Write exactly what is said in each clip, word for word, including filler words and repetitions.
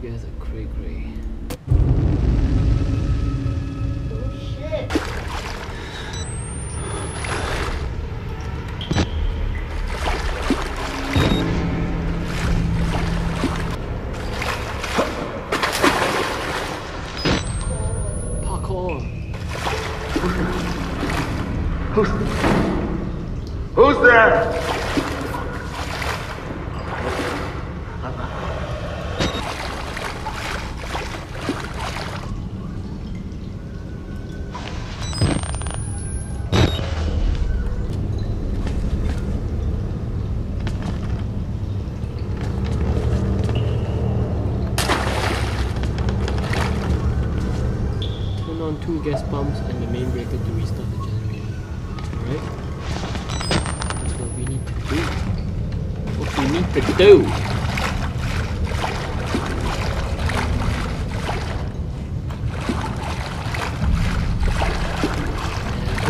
You guys are cray cray. Oh shit. Parkour. Who's, who's there? On two gas pumps and the main breaker to restart the generator. Alright? That's what we need to do. What we need to do!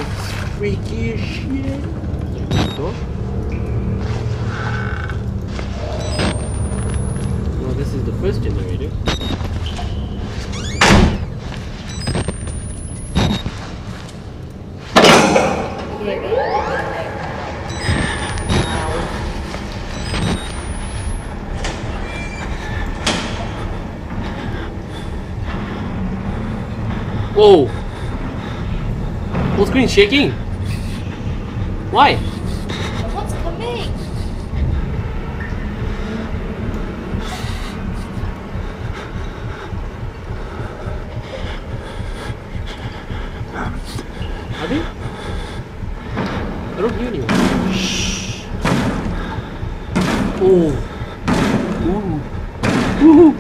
It's freaky as shit! No, this is the first generator. Whoa! Full screen shaking! Why? What's coming? Are they? I don't hear anyone. Shh. Oh. Ooh. Woohoo!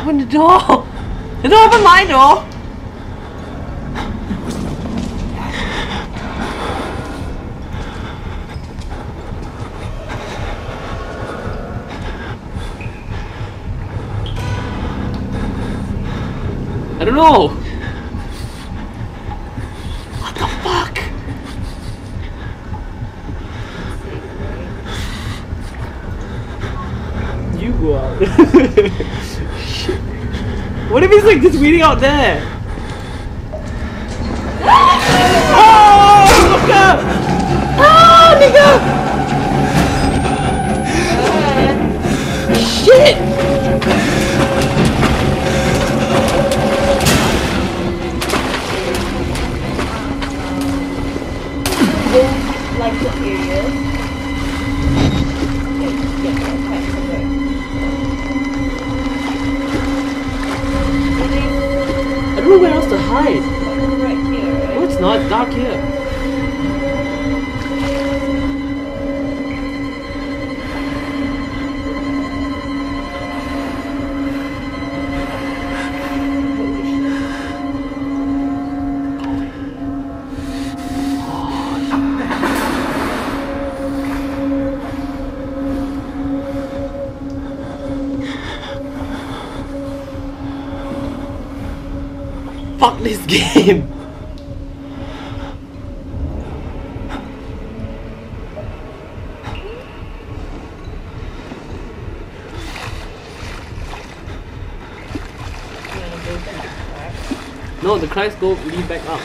Open the door! They don't open my door! I don't know! What the fuck? You go out. What if he's like just waiting out there? Oh, nigga! Oh, nigga! Uh, Shit! Those, like the areas. I don't know where else to hide. Right here, right? Oh, it's not dark here. Fuck this game! No, the cracks go lead back up.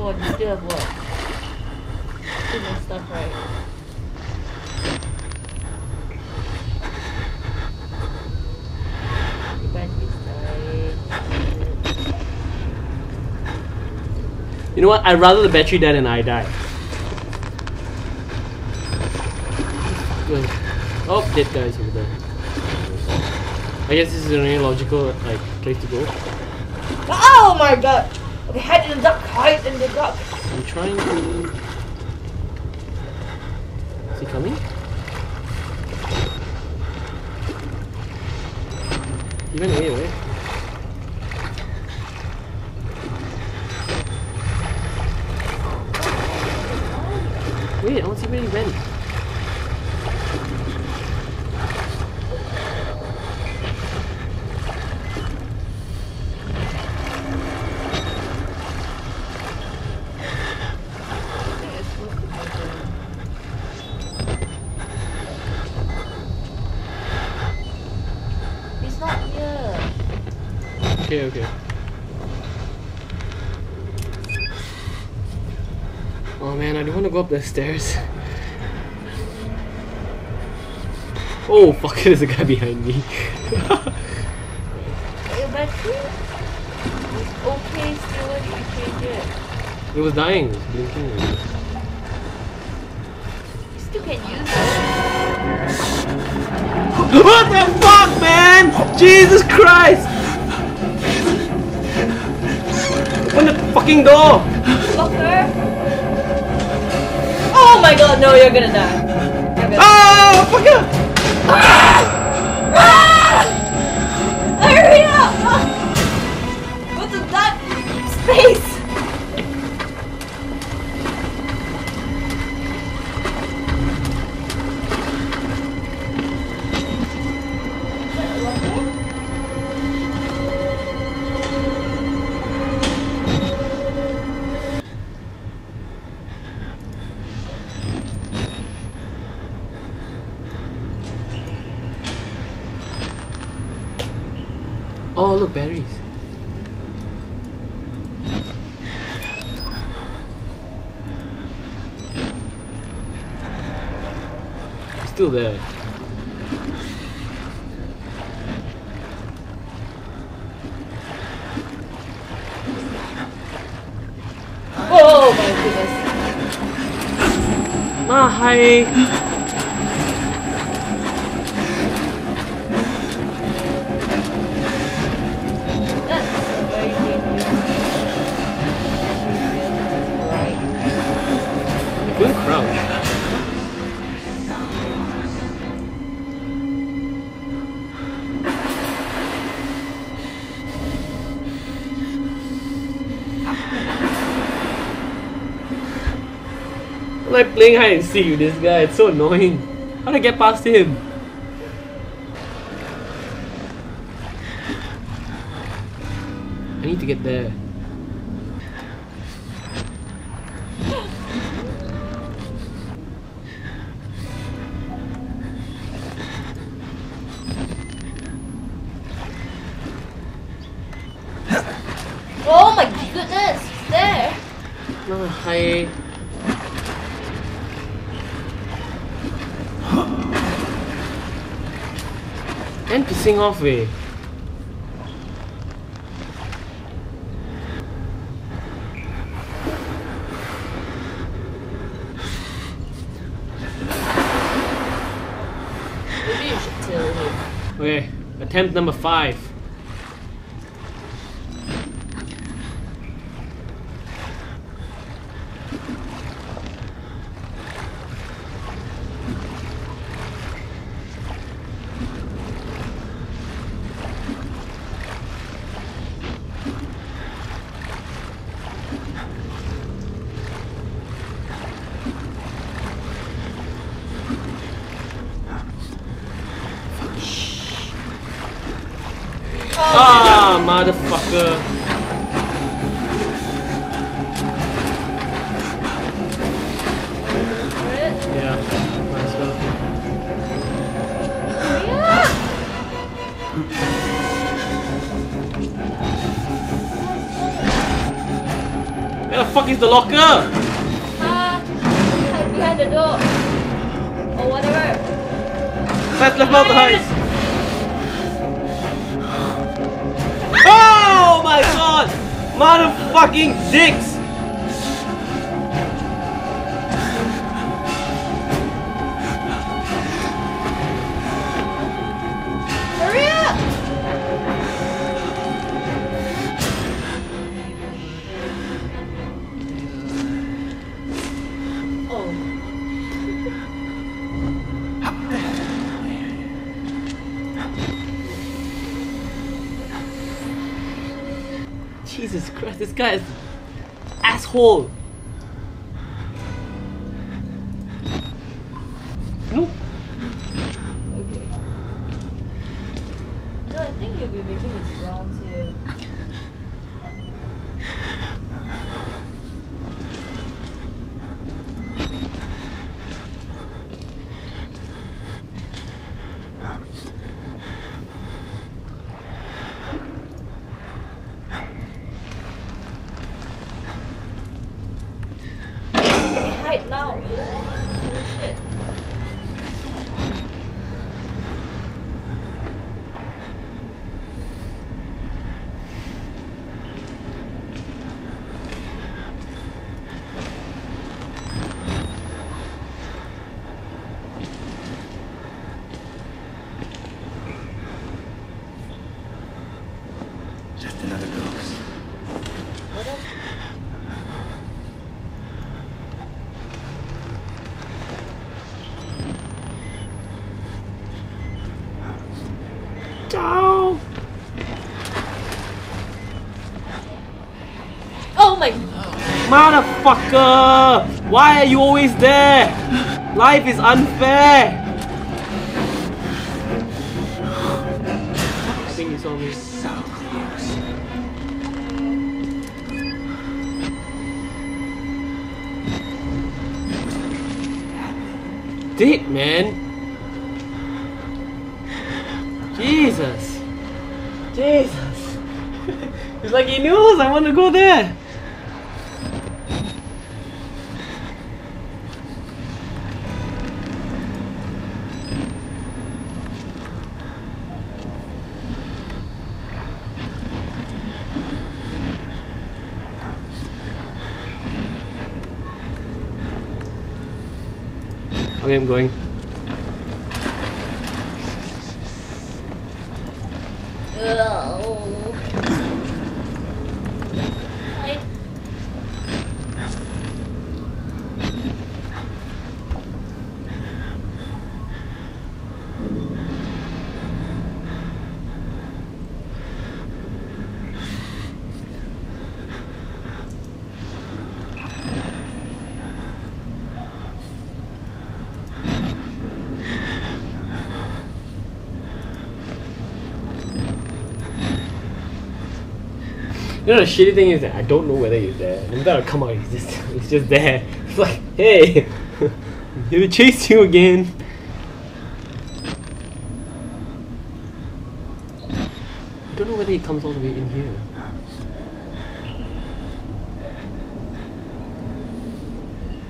Oh, you still have what? Doing stuff right. You guys be sorry. You know what? I'd rather the battery die than I die. Oh, dead guys over there. I guess this is the only logical like place to go. Oh my god! Okay, hide in the duck, hide in the duck. I'm trying to. Is he coming? He went away, right? Wait, I don't see where he went. Okay, okay. Oh man, I don't want to go up the stairs. Oh fuck, there's a guy behind me. Your battery was okay still when you change it. It was dying, it was blinking. You still can use it. What the fuck, man? Jesus Christ! Open the fucking door! Fucker! Oh my god, no, you're gonna die. You're gonna oh, die. Fucker! Ah! Ah! Hurry up! Oh. What the duck? Space! Oh look, berries. It's still there. Oh my goodness. Ma hi. I'm like playing hide and seek with this guy, it's so annoying. How do I get past him? I need to get there. Oh my goodness, he's there! No, hi. And pissing off, eh? Maybe you should tell him. Okay, attempt number five. Ah, motherfucker. Yeah, might as well. Yeah. Where the fuck is the locker? Ah, uh, hide behind the door. Or whatever. Let's left out the heist. Oh my god! Motherfucking dicks! Jesus Christ, this guy is an asshole. Nope. Okay. No, I think you'll be making it rounds here. Motherfucker! Why are you always there? Life is unfair! I think it's always so close. Did it, man? Jesus! Jesus! It's like he knows I want to go there! Okay, I'm going. Oh. Hi. You know the shitty thing is that I don't know whether he's there. No matter come out, he's just he's just there. It's like, hey, he'll chase you again. I don't know whether he comes all the way in here.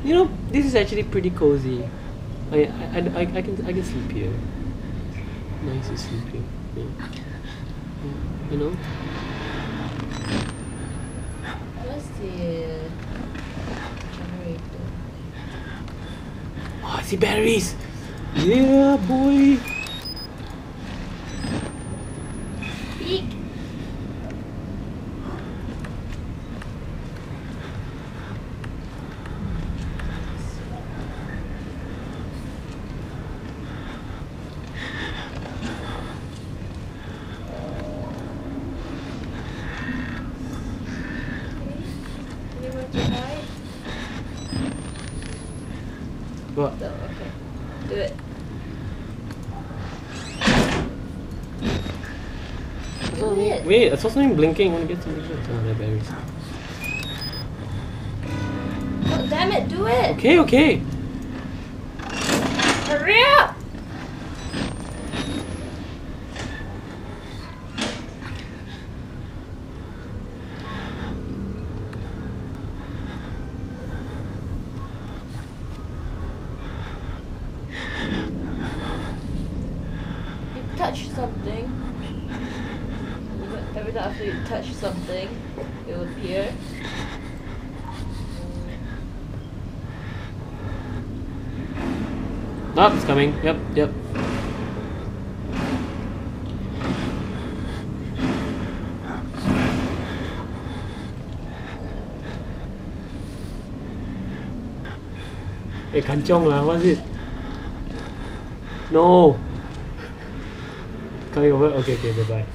You know, this is actually pretty cozy. I I I, I can I can sleep here. Nice to sleep here. Yeah. You know. The generator. Oh, I see batteries! Yeah, boy! Eek. What? Oh, okay. Do it. Do it. Wait, I saw something blinking. I want to get something good. Oh, they're berries. Oh, damn it, do it! Okay, okay. Hurry up! Touch something. Every time after you touch something, it will appear. Oh, it's coming. Yep, yep. Hey, kanchong lah. What's it? No. Coming over? Okay, okay, bye bye.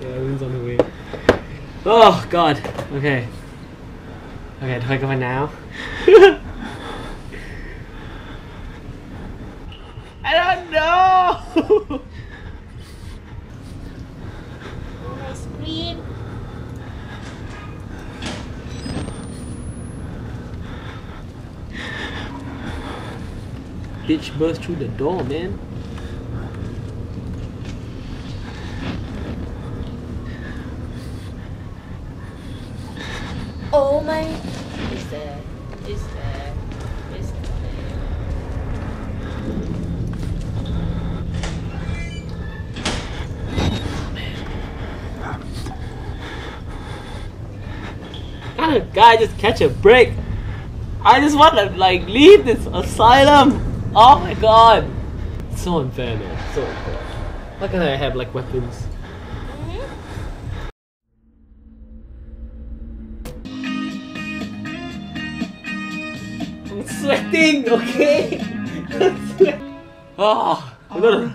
Yeah, everyone's on the way. Oh god. Okay. Okay, do I go in now? I don't know. My screen. Bitch burst through the door, man. Oh my! Is there? Is there? Is there? Can a guy just catch a break? I just want to like leave this asylum. Oh my god! It's so unfair, man. So unfair. Why can't I have like weapons? Sweating, okay? Oh, I'm gonna...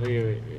Wait, wait, wait.